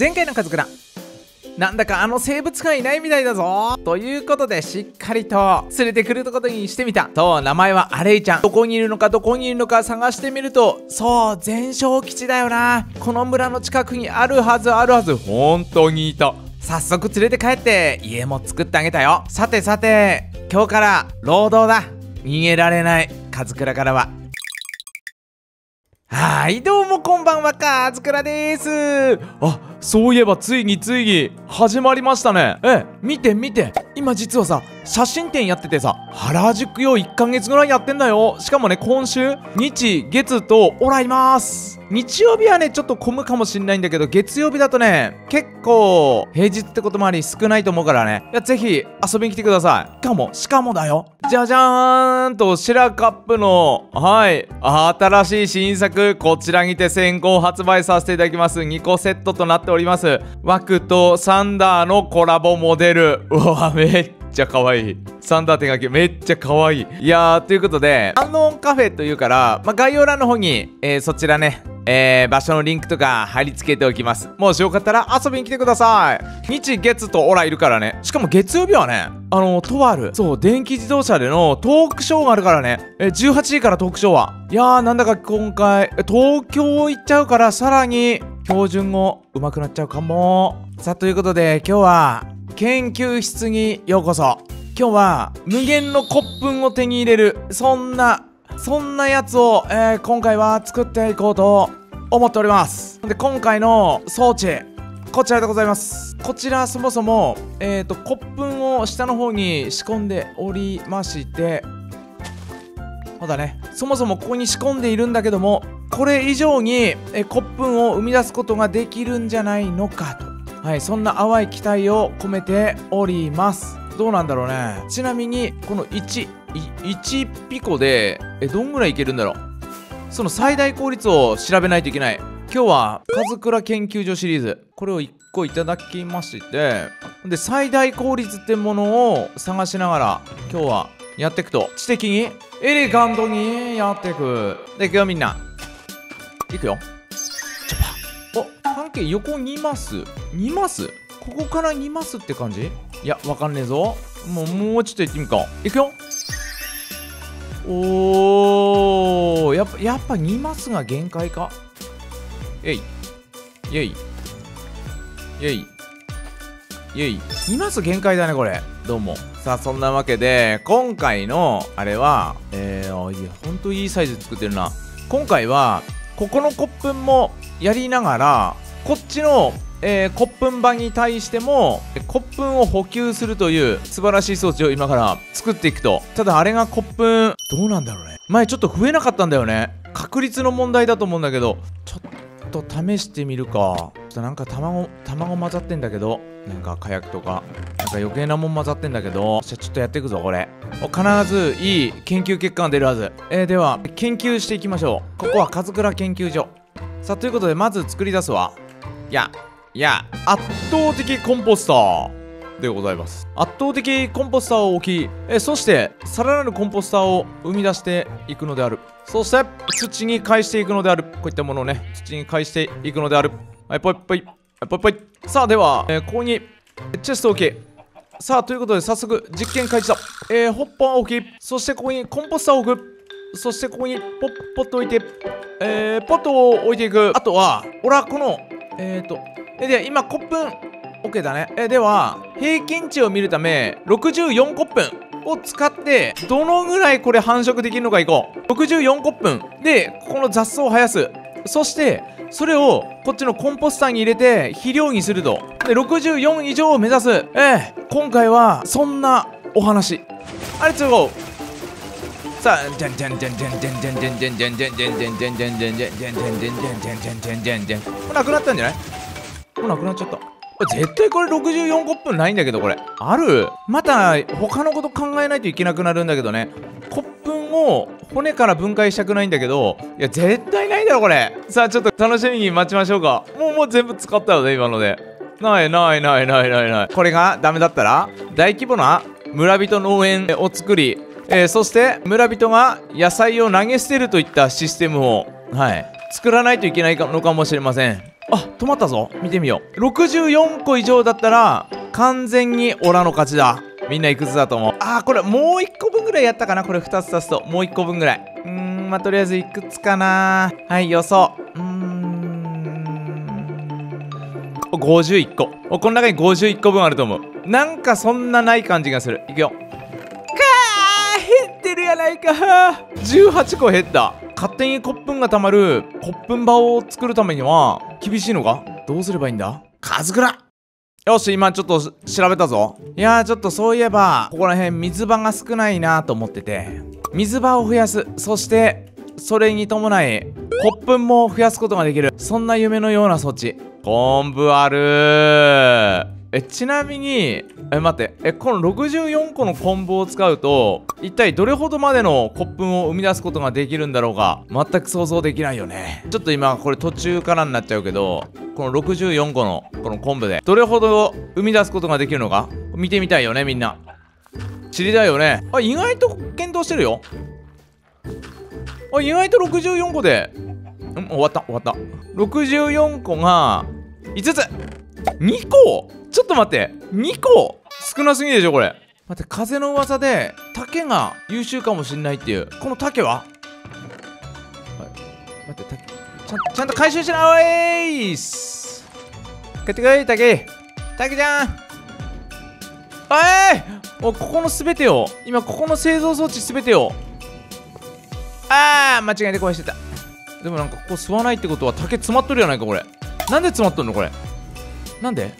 前回のカズクラ、なんだかあの生物館いないみたいだぞということで、しっかりと連れてくることにしてみた。と、名前はアレイちゃん。どこにいるのか探してみると、そう、全焼基地だよな。この村の近くにあるはず。本当にいた。早速連れて帰って家も作ってあげたよ。さて、今日から労働だ。逃げられない。カズクラからは、はい、どうもこんばんは、カズクラです。あ、そういえばついに始まりましたね。見て。今実はさ、写真展やっててさ、原宿よ1ヶ月ぐらいやってんだよ。しかもね、今週、日、月と、おらいます。日曜日はね、ちょっと混むかもしんないんだけど、月曜日だとね、結構、平日ってこともあり少ないと思うからね。いや、ぜひ遊びに来てください。しかもだよ。じゃじゃーんと、シラカップの、はい、新しい新作、こちらにて先行発売させていただきます。2個セットとなっております。枠とサンダーのコラボモデル。うわ、めっちゃ可愛い。サンダー手書きめっちゃ可愛い。いやー、ということで、アンノーンカフェというから、概要欄の方に、そちらね、場所のリンクとか貼り付けておきます。もしよかったら遊びに来てください。日月とオラいるからね。しかも月曜日はね、とある、そう、電気自動車でのトークショーがあるからね。18時からトークショーは。いやー、なんだか今回、東京行っちゃうから、さらに、標準語上手くなっちゃうかも。さあ、ということで、今日は、研究室にようこそ。今日は無限の骨粉を手に入れる、そんなやつを、今回は作っていこうと思っております。で、今回の装置こちらでございます。こちらそもそも、骨粉を下の方に仕込んでおりまして、そうだね、そもそもここに仕込んでいるんだけども、これ以上に、骨粉を生み出すことができるんじゃないのかと。はい、そんな淡い期待を込めております。どうなんだろうね。ちなみに、この1ピコで、どんぐらいいけるんだろう。その最大効率を調べないといけない。今日は、カズクラ研究所シリーズ。これを1個いただきまして、で、最大効率ってものを探しながら、今日はやっていくと。知的に、エレガントにやっていく。で、いくよ、みんな。いくよ。半径横2マス2マス、ここから2マスって感じ。いや、わかんねえぞ。もうちょっと行ってみっか。いくよ。おー、やっぱ2マスが限界か。えいえいえいえい、2マス限界だね、これ。どうも。さあ、そんなわけで今回のあれは、いや、ほんといいサイズ作ってるな。今回はここの骨粉もやりながら、こっちの、骨粉場に対しても骨粉を補給するという素晴らしい装置を今から作っていくと。ただ、あれが骨粉どうなんだろうね。前ちょっと増えなかったんだよね。確率の問題だと思うんだけど、ちょっと試してみるか。ちょっとなんか卵混ざってんだけど、なんか火薬とかなんか余計なもん混ざってんだけど、じゃあちょっとやっていくぞ。これ必ずいい研究結果が出るはず。では研究していきましょう。ここはカズクラ研究所。さあ、ということで、まず作り出すわ。いや、圧倒的コンポスターでございます。圧倒的コンポスターを置き、そしてさらなるコンポスターを生み出していくのである。そして土に返していくのである。こういったものをね、土に返していくのである。はい、ぽいぽいぽいぽい。さあ、では、ここにチェストを置き、さあ、ということで早速実験開始だ。ホッパーを置き、そしてここにコンポスターを置く、そしてここにポッと置いて、ポットを置いていく。あとは、この、で、今、骨粉、OK だね。では、平均値を見るため、64骨粉を使って、どのぐらいこれ繁殖できるのかいこう。64骨粉。で、ここの雑草を生やす。そして、それを、こっちのコンポスターに入れて、肥料にすると。で、64以上を目指す。今回は、そんなお話。あれ、違う。さあ、じゃんじゃん。もうなくなったんじゃない？もうなくなっちゃった。絶対これ64骨粉ないんだけど、これ。ある？また他のこと考えないといけなくなるんだけどね。骨粉を骨から分解したくないんだけど、いや、絶対ないだろ、これ。さあ、ちょっと楽しみに待ちましょうか。もう全部使ったよね、今ので。ない。これがダメだったら、大規模な村人農園を作り、そして村人が野菜を投げ捨てるといったシステムを、はい、作らないといけないのかもしれません。あ、止まったぞ。見てみよう。64個以上だったら完全にオラの勝ちだ。みんないくつだと思う。あー、これもう1個分ぐらいやったかな。これ2つ足すともう1個分ぐらい。まあ、とりあえずいくつかな。はい、予想。51個。この中に51個分あると思う。なんかそんなない感じがする。いくよ。減ってるやないか。18個減った。勝手に骨粉がたまる骨粉場を作るためには厳しいのか。どうすればいいんだ。カズクラ。よし、今ちょっと調べたぞ。いやー、ちょっとそういえばここら辺水場が少ないなと思ってて、水場を増やす。そしてそれに伴い骨粉も増やすことができる。そんな夢のような措置。昆布あるー。ちなみに待って、この64個の昆布を使うと一体どれほどまでの骨粉を生み出すことができるんだろうか。全く想像できないよね。ちょっと今これ途中からになっちゃうけど、この64個のこの昆布でどれほど生み出すことができるのか見てみたいよね。みんな知りたいよね。あ、意外と検討してるよ。あ、意外と64個で終わった。64個が5つ。2個。ちょっと待って、2個少なすぎでしょこれ。待って、風の噂で竹が優秀かもしんないっていう。この竹は、待って、竹ちゃんと回収しな。おいーす、帰ってこい竹ちゃん。おい、ここの全てを今、ここの製造装置全てを間違えて壊してた。でもなんかここ吸わないってことは竹詰まっとるやないか。これなんで詰まっとんの。これなんで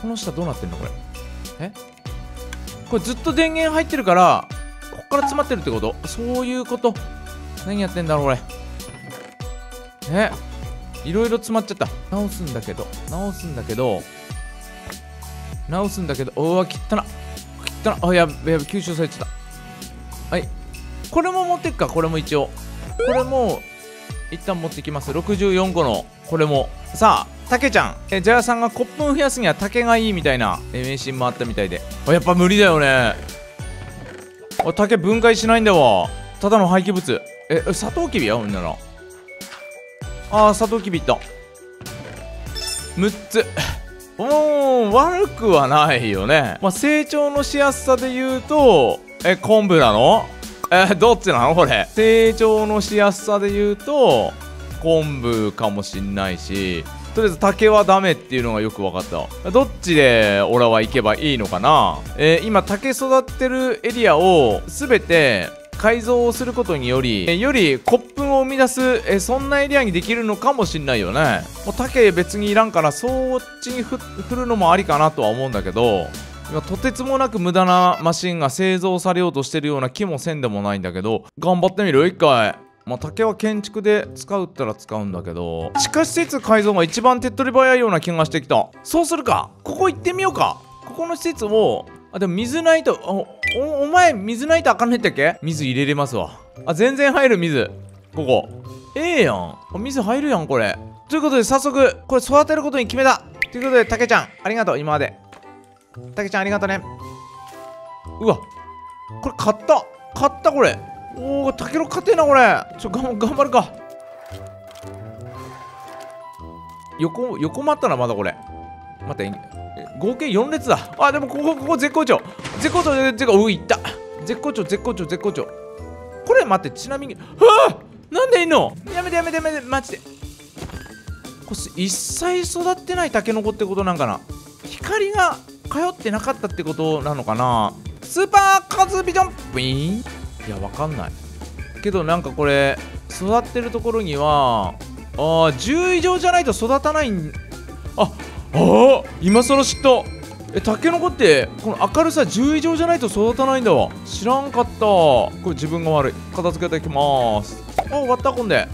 この下どうなってんのこれ。これずっと電源入ってるからこっから詰まってるってこと。そういうこと。何やってんだろうこれ。いろいろ詰まっちゃった。直すんだけどうわ、汚っ。あ、やべ吸収されちゃった。はい、これも持ってくか。これも一応、これも一旦持ってきます。64個のこれもさあ。竹ちゃん、ジャヤさんが骨粉増やすには竹がいいみたいな迷信もあったみたいで、やっぱ無理だよね。竹分解しないんだわ。ただの廃棄物。サトウキビや、ほんなら。サトウキビいった。6つ。悪くはないよね。成長のしやすさで言うと昆布なの。どっちなのこれ。成長のしやすさで言うと昆布かもしんないし、とりあえず竹はダメっていうのがよく分かった。どっちでオラは行けばいいのかな。今竹育ってるエリアを全て改造をすることにより、より骨粉を生み出す、そんなエリアにできるのかもしんないよね。もう竹別にいらんからそっちに振るのもありかなとは思うんだけど、今とてつもなく無駄なマシンが製造されようとしてるような気もせんでもないんだけど、頑張ってみる一回。竹は建築で使うったら使うんだけど、地下施設改造が一番手っ取り早いような気がしてきた。そうするか。ここ行ってみようか。ここの施設を、でも水ないと、お前水ないとあかんねったっけ。水入れれますわ。全然入る水。ここやん。水入るやんこれ。ということで早速これ育てることに決めた。ということで竹ちゃんありがとう。今まで竹ちゃんありがとうね。うわ、これ買ったこれ。おお、タケノコ勝てんなこれ。頑張るか。横回ったな。まだこれ待って、合計4列だ。でもここ絶好調。いった。絶好調。これ待って、ちなみになんでいんの。やめてマジで。これ一切育ってないタケノコってことなんかな。光が通ってなかったってことなのかな。スーパーカズビジョンブイーン。いや、わかんないけど、なんかこれ育ってるところには10以上じゃないと育たないん。今その知った。タケノコってこの明るさ10以上じゃないと育たないんだわ。知らんかった。これ自分が悪い。片付けていきます。終わった。こんで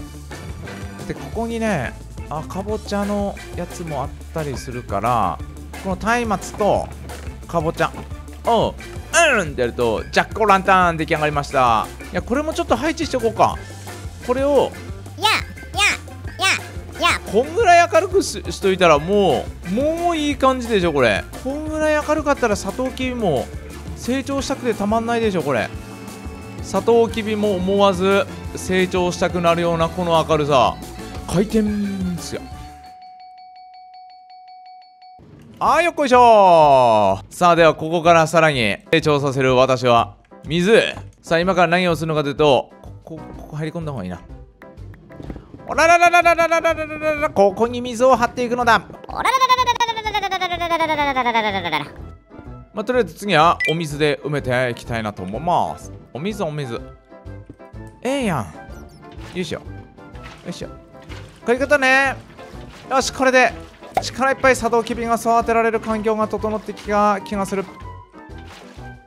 で、ここにね、かぼちゃのやつもあったりするから、この松明とかぼちゃってやるとジャックオランタン出来上がりました。いや、これもちょっと配置しておこうか。これをこんぐらい明るくしといたらもういい感じでしょこれ。こんぐらい明るかったらサトウキビも成長したくてたまんないでしょこれ。サトウキビも思わず成長したくなるようなこの明るさ。回転ですよ。はい、よっこいしょー。さあ、ではここからさらに成長させる私は水。さあ、今から何をするのかというと、ここ入り込んだ方がいいな。おららららららららららら、ここに水を張っていくのだ。おらららららららららららららららら。まあ、とりあえず次はお水で埋めていきたいなと思います。お水、お水。ええやん。よいしょ。よいしょ。こういうことね。よし、これで力いっぱいサトウキビが育てられる環境が整ってきた気がする。よ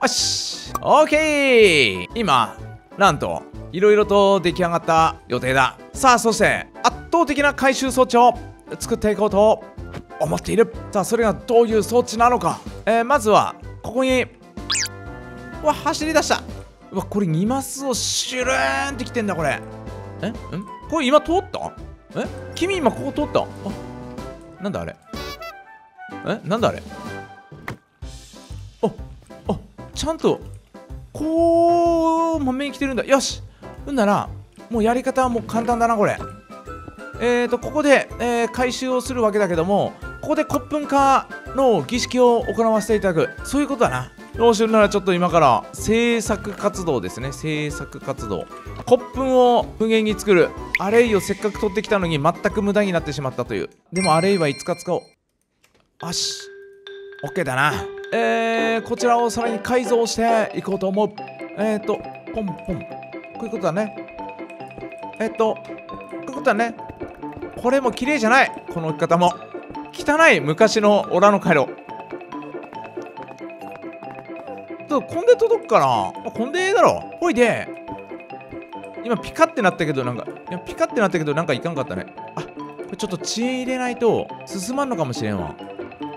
し。オッケー。今、なんと、いろいろと出来上がった予定だ。さあ、そして、圧倒的な回収装置を作っていこうと思っている。さあ、それがどういう装置なのか。まずは、ここに、うわ、走り出した。うわ、これ2マスをシュルーンってきてんだ、これ。え？ん？これ今通った？え？君今ここ通った？あ、なんだあれ？え？なんだあれ？あ、ちゃんと、こう、まめに来てるんだ。よし。うんなら、もうやり方はもう簡単だな、これ。ここで、回収をするわけだけども、ここで骨粉化の儀式を行わせていただく、そういうことだな。どうするなら、ちょっと今から制作活動ですね。制作活動。骨粉を無限に作る。アレイをせっかく取ってきたのに全く無駄になってしまったという。でもアレイはいつか使おう。よし。OK だな。こちらをさらに改造していこうと思う。ポンポン。こういうことだね。こういうことだね。これも綺麗じゃない。この置き方も。汚い昔のオラの回路。こんで届くかな。こんでだろ。ほいで。今ピカってなったけどなんか、いやピカってなったけどなんかいかんかったね。あ、これちょっと遅延入れないと進まんのかもしれんわ。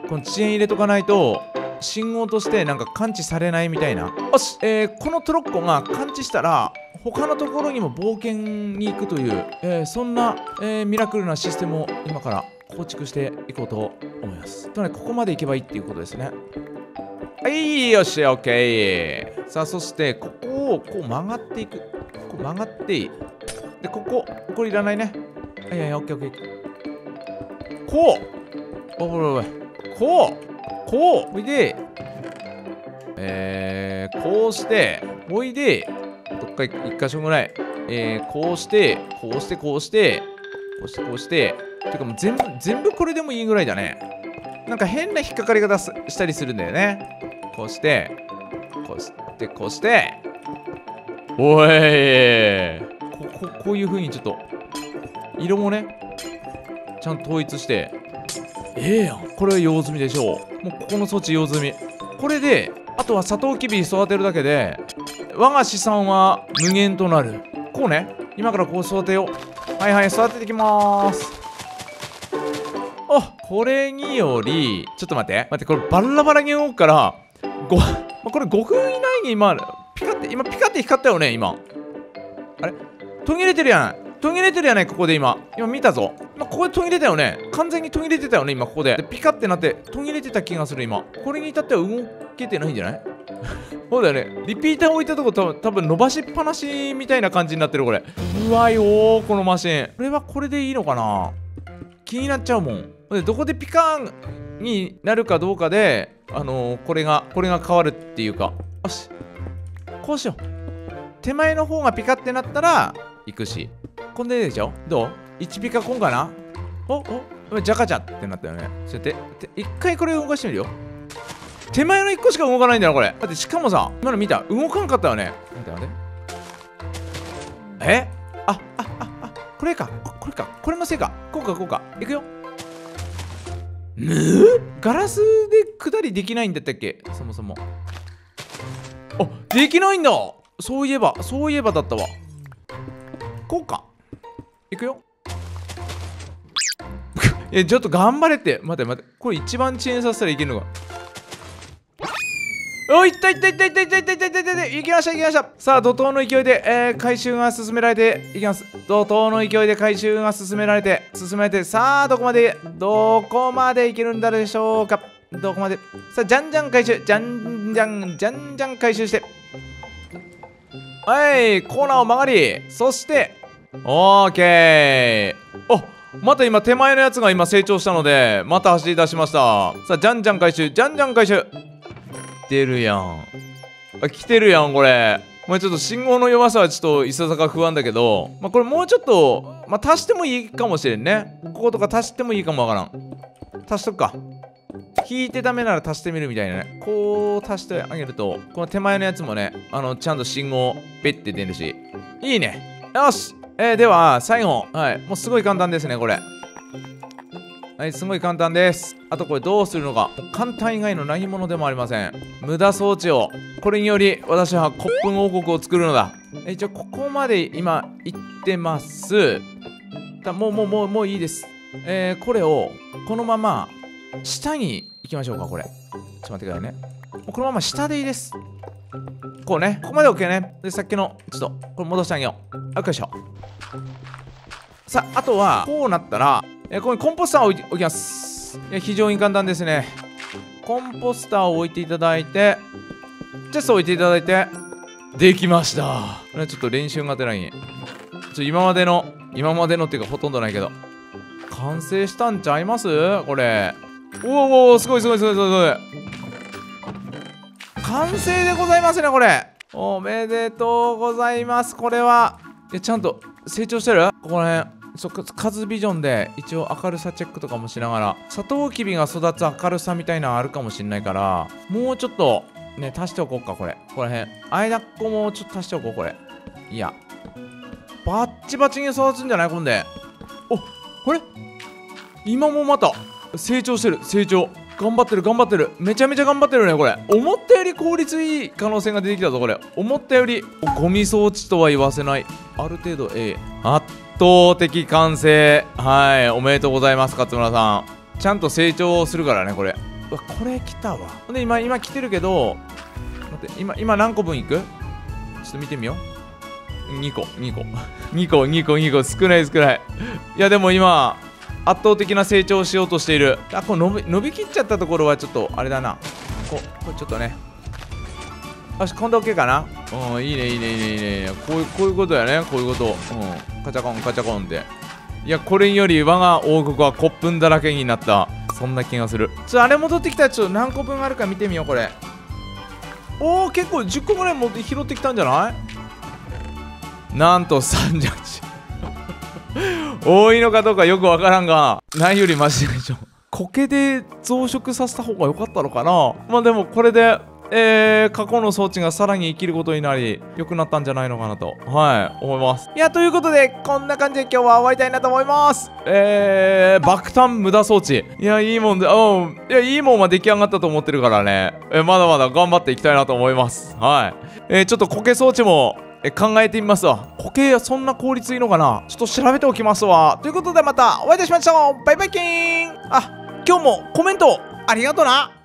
この遅延入れとかないと、信号としてなんか感知されないみたいな。よし、このトロッコが感知したら、他のところにも冒険に行くという、そんな、ミラクルなシステムを今から構築していこうと思います。とね、ここまで行けばいいっていうことですね。はい、よし、OK。さあ、そして、ここをこう曲がっていく。こう曲がっていい。で、これいらないね。はいはい、OK。こうこうこうおいで、こうしておいで、どっか一箇所ぐらい、こうしてこうしてこうしてこうしてこうしててかもう全部これでもいいぐらいだね。なんか変な引っかかり方したりするんだよね。こうしてこうしてこうしておい、こういう風にちょっと色もねちゃんと統一して、ええやん。これは用済みでしょう。もうここの装置用済み。これであとはサトウキビ育てるだけで我が資産は無限となる。こうね、今からこう育てよう。はいはい、育ててきまーす。あ、これによりちょっと待って、これバラバラに動くからこれ5分以内に今ピカって光ったよね。今あれ途切れてるやない。ここで今見たぞ。ここで途切れたよね。完全に途切れてたよね。今ここでピカってなって途切れてた気がする。今これに至っては動けてないんじゃない？そうだよね。リピーター置いたとこ多分伸ばしっぱなしみたいな感じになってる。これうわよー、このマシン。これはこれでいいのかな。気になっちゃうもん。でどこでピカーンになるかどうかでこれが変わるっていうか。よし、こうしよう。手前の方がピカってなったら行くし、こんででしょ。どう？1ピカコンかな。おジャカジャってなったよね。ちょっと一回これ動かしてみるよ。手前の1個しか動かないんだよこれ。だってしかもさ、今の見た、動かんかったよね。待って。これか。これのせいか。こうか。いくよ。ガラスで下りできないんだったっけ、そもそも。あ、できないんだ。そういえばだったわ。こうか。いくよ。ちょっと頑張れって。待って。これ一番遅延させたらいけるのか。おいったいったいったいったいったいったいったいったいったいったいったいきましたいきました。さあ、怒涛の勢いで、回収が進められていきます。怒涛の勢いで回収が進められて、さあどこまでいけるんだでしょうか。どこまで。さあ、じゃんじゃん回収して、はい、コーナーを曲がり、そしてオーケー。また今手前のやつが今成長したのでまた走り出しました。さあじゃんじゃん回収、じゃんじゃん回収。来てるやん、あ来てるやん。これまあちょっと信号の弱さはちょっといささか不安だけど、まあ、これもうちょっと、まあ、足してもいいかもしれんね。こことか足してもいいかもわからん。足しとくか、引いてダメなら足してみるみたいなね。こう足してあげるとこの手前のやつもね、ちゃんと信号ペッて出るしいいね。よし、では最後、はいもうすごい簡単ですねこれ。はいすごい簡単です。あとこれどうするのか、簡単以外の何物でもありません。無駄装置を、これにより私は骨粉王国を作るのだ。一応ここまで今行ってます。もういいです。これをこのまま下に行きましょうか。これちょっと待ってくださいね。このまま下でいいです。こうね、ここまで OK ね。でさっきのちょっとこれ戻してあげよう。よいしょ。さああとはこうなったら、ここにコンポスターを置きます。非常に簡単ですね。コンポスターを置いていただいて、チェストを置いていただいて、できました。これちょっと練習がてらに、今までのっていうかほとんどないけど完成したんちゃいますこれ。おおすごいすごいすごいすごい。完成でございますねこれ。おめでとうございます。これはちゃんと成長してる。ここら辺数ビジョンで一応明るさチェックとかもしながら、サトウキビが育つ明るさみたいなのあるかもしれないから、もうちょっとね足しておこうか。これここら辺間っこもちょっと足しておこう。これいやバッチバチに育つんじゃない今で。おこれ今もまた成長してる。成長頑張ってる頑張ってる、めちゃめちゃ頑張ってるねこれ。思ったより効率いい可能性が出てきたぞこれ。思ったよりゴミ装置とは言わせない、ある程度圧倒的完成。はい、おめでとうございます勝村さん。ちゃんと成長するからねこれ。うわこれ来たわ。で今来てるけど、待って今何個分いく？ちょっと見てみよう。2個少ない。いやでも今圧倒的な成長をしようとしている。あ、これ伸びきっちゃったところはちょっとあれだな。これちょっとね。よし、今度 OK かな。うん、いいね。こういうことやね、こういうこと。うん、カチャコンって。いや、これにより我が王国は骨粉だらけになった。そんな気がする。あれ戻ってきたらちょっと何個分あるか見てみよう、これ。おお、結構10個ぐらいも拾ってきたんじゃない？なんと38。多いのかどうかよくわからんが、ないよりマシでしょ。苔で増殖させた方が良かったのかな。まあでもこれで、過去の装置がさらに生きることになり良くなったんじゃないのかなと、はい思います。いやということでこんな感じで今日は終わりたいなと思います。爆誕無駄装置、いやいいもんで、いやいいもんは出来上がったと思ってるからね、まだまだ頑張っていきたいなと思います。はい、ちょっと苔装置も考えてみますわ。苔はそんな効率いいのかな、ちょっと調べておきますわ。ということでまたお会いいたしましょう。バイバイキーン。あ今日もコメントありがとな。